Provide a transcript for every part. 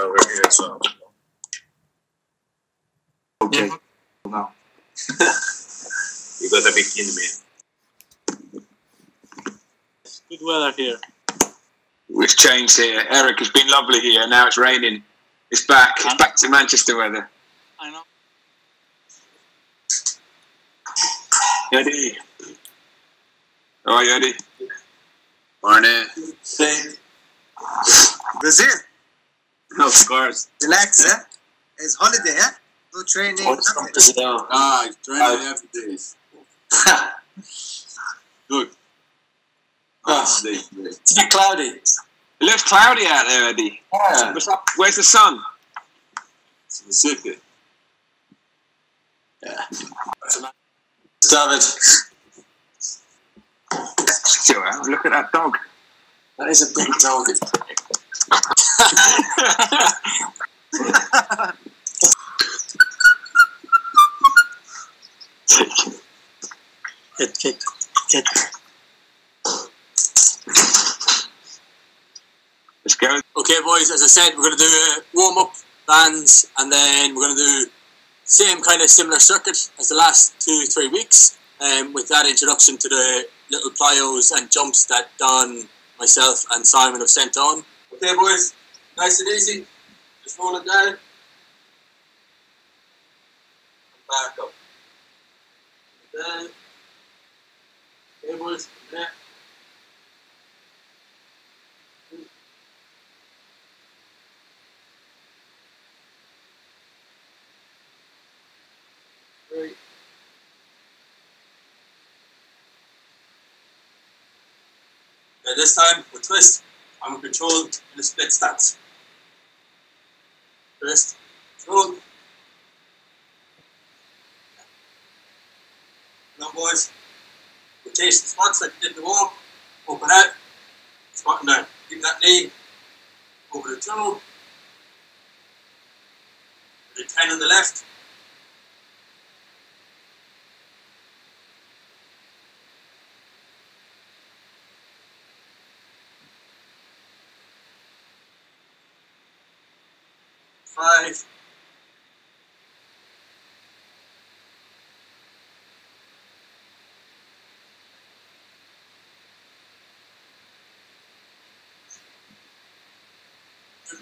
over here, so. Okay. Mm-hmm. Now. You gotta be kidding me. It's good weather here. We've changed here. Eric, it's been lovely here. Now it's raining. It's back. It's back to Manchester weather. I know. Eddie. How are you, Eddie? Morning. Hey. Brazil. No, of course. Relax, eh? It's holiday, eh? No training. Ah, training every day. Good. Oh, it's a bit cloudy. It looks cloudy out there, Eddie. Yeah. What's up? Where's the sun? It's in the city. Yeah. David. Look at that dog. That is a big dog. Get. Let's go. Okay, boys. As I said, we're gonna do warm-up bands, and then we're gonna do same kind of similar circuit as the last 2-3 weeks. With that introduction to the little plyos and jumps that Don, myself, and Simon have sent on. Okay, boys. Nice and easy. Just roll it down. Back up. Down. Okay, boys. There. Right. Now this time we'll twist and we'll control in a split stance. Twist, control. Now boys, rotation squats like you did in the warm, open out, squatting down. Keep that knee over the toe, with the 10 on the left. Five.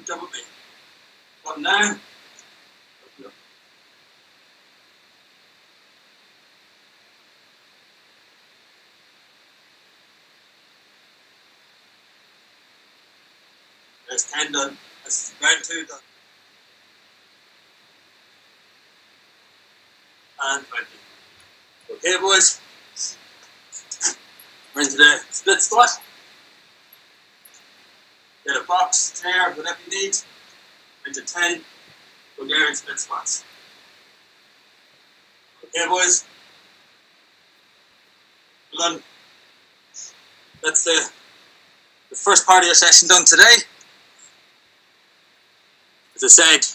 Double B. One now. That's 10 done. That's round 2 done. And 20. Okay, boys. We're into the split squat. Get a box, chair, whatever you need. Into 10 Bulgarian split squats. Okay, boys. Well done. That's the first part of your session done today. As I said,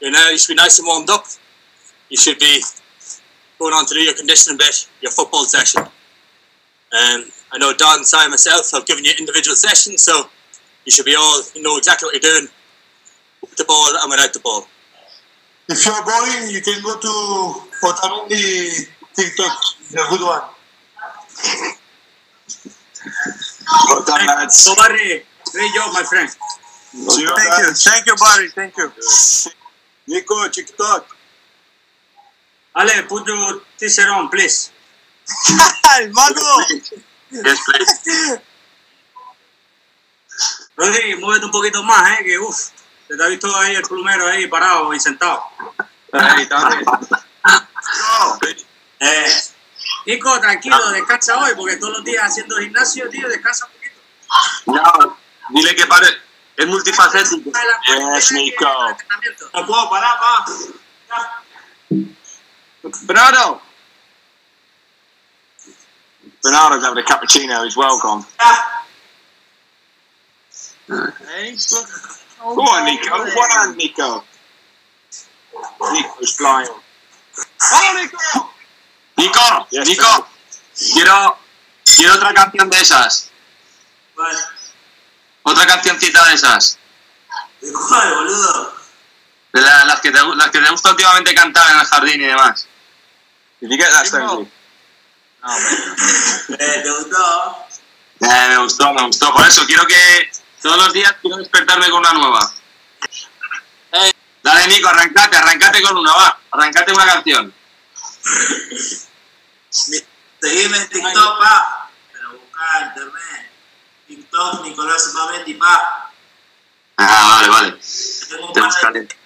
now you should be nice and warmed up. You should be going on to do your conditioning bit, your football session. I know Don, Si, and myself have given you individual sessions, so you should be all, you know exactly what you're doing with the ball and without the ball. If you're boring, you can go to Portamani TikTok, the good one. So, Barry, great job, my friend. Thank you, Barry, thank you. Nico, TikTok. Ale, put your t-shirt on, please. Yes, please. Rodri, muévete un poquito más, que uff, te ha visto ahí el plumero ahí parado y sentado. Nico, tranquilo, descansa hoy, porque todos los días haciendo gimnasio, tío, descansa un poquito. No, dile que pare, es multifacético. Yes, Nico. No puedo parar, pa. Bernardo's having a cappuccino, he's well gone. Hey, go on, Nico. One hand, Nico. Nico's flying. ¡Vamos, Nico! Nico, yes, Nico, quiero otra canción de esas. Vale. Otra cancioncita de esas. ¿De cuál, boludo? De las que te gusta últimamente cantar en el jardín y demás. ¿Y qué gasto aquí? No, pero... ¿Te gustó? Me gustó, me gustó. Por eso quiero que... Todos los días quiero despertarme con una nueva. Dale, Nico, arrancate, arrancate con una, va. Arrancate una canción. Seguime en TikTok, pa. Pero buscá en internet. TikTok, Nicolás, pa. Ah, vale, vale. Te buscaré.